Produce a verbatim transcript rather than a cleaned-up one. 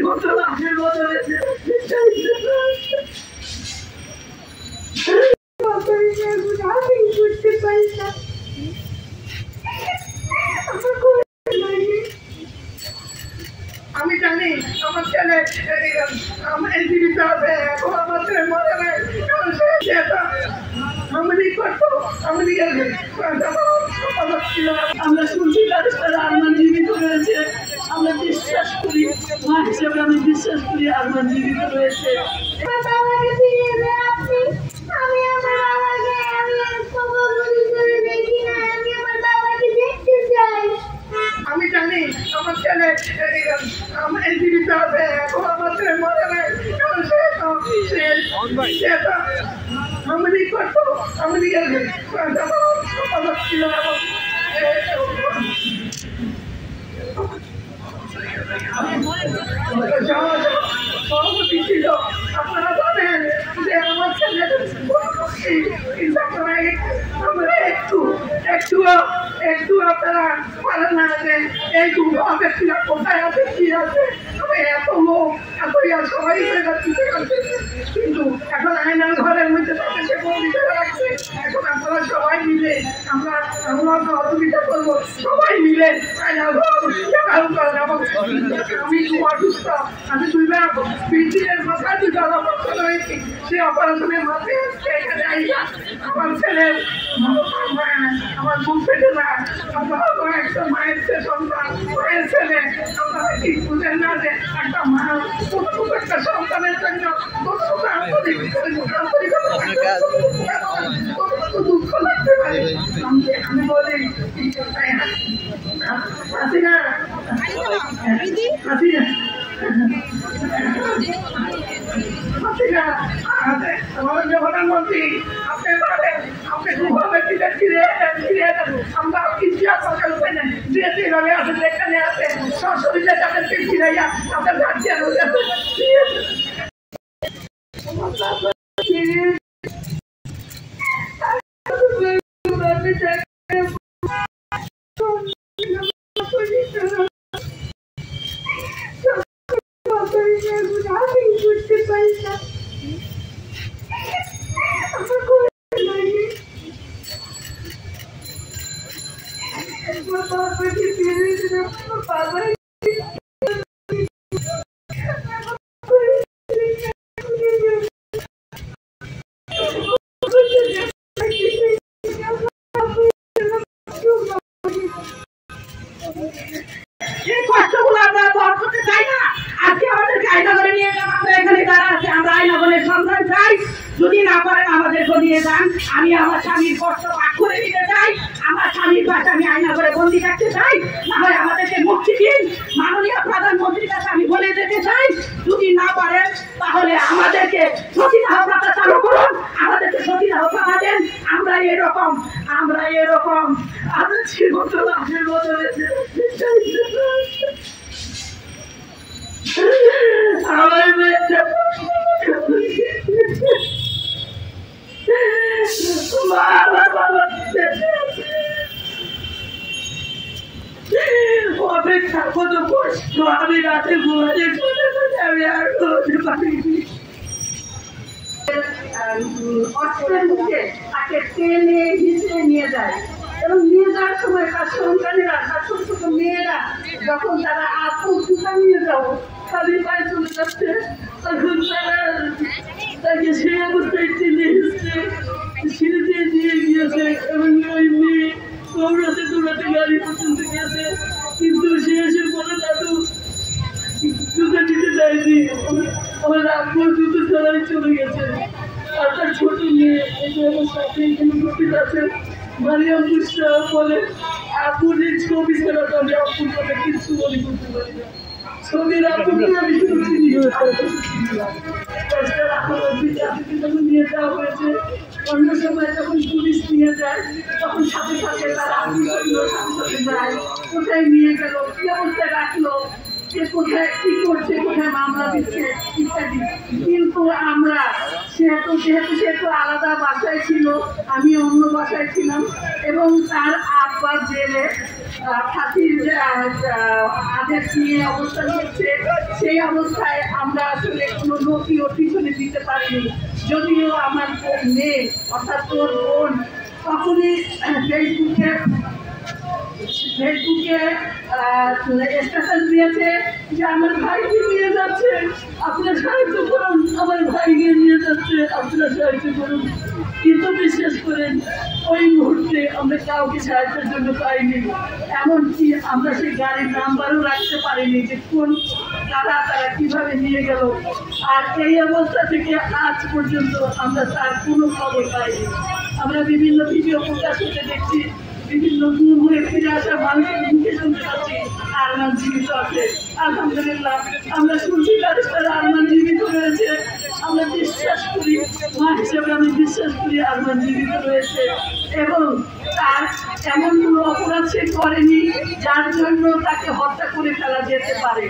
আমরা শুনছি আরমান জীবিত রয়েছে, আমরা বিশ্বাস করি, মা হিসেবে আমি বিশ্বাস করি আরমান জীবিত রয়েছে। আমি জানি আমার ছেলে আমার জীবিত হবে, এখন আমার ছেলে মনে নাই, কারণ সে আমি করত আমি আপনারা জানেন যে আমার ছেলে আমরা একটু একটু একটু আপনারা পারেন না যে এই দুটো ব্যক্তিরা কোথায় আছে কি আছে, তবে এত লোক এত ইয়ার সবাই কিন্তু এখন আয়নার ঘরের মধ্যে তাদেরকে বন্দিতে রাখছে। এখন আপনারা সবাই মিলে আমরা আমরা সহযোগিতা করবো, সবাই মিলে আয়নার ঘর আমি খুব অসুস্থ, আমি দুইবার বৃদ্ধির মাথায় দুইটা অবস্থ রয়েছি, সেই অপারেশনের মাথায় এখানে আইয়া আমার ছেলের আমার বুক পেটে না একটা মায়ের সন্তান মায়ের ছেলে আপনারা ঠিক বুঝেন না যে একটা মা একটা সন্তানের জন্য দুঃখ লাগতে পারে। আমি বলি হাসিনা হাসিনা হাসিনা আমাদের প্রধানমন্ত্রী আপনি বলেন আপনি দুভাবে ফিরে ফিরে আমরা ইতিহাস সরকার যে যেভাবে আছে যেখানে আছে সরাসরি তাদেরকে ফিরাইয়া আপনার গার্জিয়ান হয়ে যাচ্ছে। আমি আমার স্বামীর কষ্ট পাঠ করে দিতে চাই, আমার স্বামীর পাশে আমি আয়না করে বন্দি থাকতে চাই, নাহলে আমাদেরকে মুক্তি দিন। মাননীয় প্রধানমন্ত্রীর কাছে আমি বলে যেতে চাই, যদি না পারেন তাহলে আমাদেরকে সতীদাহ প্রথা চালু করুন, আমাদেরকে সতীদাহ প্রথা দেন। আমরা এরকম আমরা এরকম আমাদের আমি রাতে ঘুমাতে আমি আর ঘুমাতে পারিনি। অস্ত্রের মুখে তাকে টেনে হিঁচড়ে নিয়ে যায় এবং নিয়ে যাওয়ার সময় তার সন্তানেরা তার ছোট ছোট মেয়েরা যখন তারা আত্মসুতা নিয়ে যাবো তাদের পায়ে চলে যাচ্ছে, তখন তারা তাকে সে অবস্থায় টেনে হিঁচড়ে সিঁড়িতে নিয়ে গিয়েছে এবং ওই মেয়ে দৌড়াতে দৌড়াতে গাড়ি পর্যন্ত গিয়েছে, কিন্তু সে এসে বলে দাদু জুতো দিতে যায়নি, আমার আব্বু জুতো ছাড়াই চলে গেছে। আর তার ছোট মেয়ে আমার সাথে এখানে উপস্থিত আছেন মারিয়াম পুষ্টা বলে আব্বুর এই ছবি ছাড়া তো আমি আব্বুর কথা কিচ্ছু মনে করতে পারি না, ছবির আব্বুকে আমি শুধু চিনি হয়ে থাকি। তাছাড়া আমার বিদ্যার্থীকে যখন নিয়ে যাওয়া হয়েছে অন্য সময় যখন পুলিশ নিয়ে যায় তখন সাথে সাথে তারা আব্বুর সাথে যায় কোথায় নিয়ে গেল কি অবস্থায় রাখলো আলাদা বাসায় ছিল, আমি অন্য বাসায় ছিলাম, এবং তার আব্বা জেলে ফাঁসির আদেশ নিয়ে অবস্থান করছে। সেই অবস্থায় আমরা আসলে কোনো নথিও পিছনে দিতে পারিনি, যদিও আমার মেয়ে অর্থাৎ তোর বোন তখনই ফেসবুকে ফেসবুকে স্ট্যাটাস দিয়েছে যে আমার ভাইকে নিয়ে যাচ্ছে, আপনার সাহায্য করুন, আমার ভাইকে নিয়ে যাচ্ছে, আপনার সাহায্য করুন। কিন্তু বিশেষ করে ওই মুহূর্তে আমরা কাউকে সাহায্যের জন্য পাইনি, এমনকি আমরা সেই গাড়ির নাম্বারও রাখতে পারিনি যে কোন তারা তারা কীভাবে নিয়ে গেল। আর এই অবস্থা থেকে আজ পর্যন্ত আমরা তার কোনো খবর পাইনি। আমরা বিভিন্ন ভিডিও প্রকাশ হতে দেখছি, বিভিন্ন দূর হয়ে ফিরে আসা মানুষের মুখে শুনতে পাচ্ছি আরমান জীবিত আছে, আলহামদুলিল্লাহ। আমরা শুনছি ব্যারিস্টার আরমান জীবিত রয়েছে, আমরা বিশ্বাস করি, মা হিসেবে আমি বিশ্বাস করি আরমান জীবিত রয়েছে, এবং তার এমন কোনো অপরাধ সে করেনি যার জন্য তাকে হত্যা করে ফেলা যেতে পারে।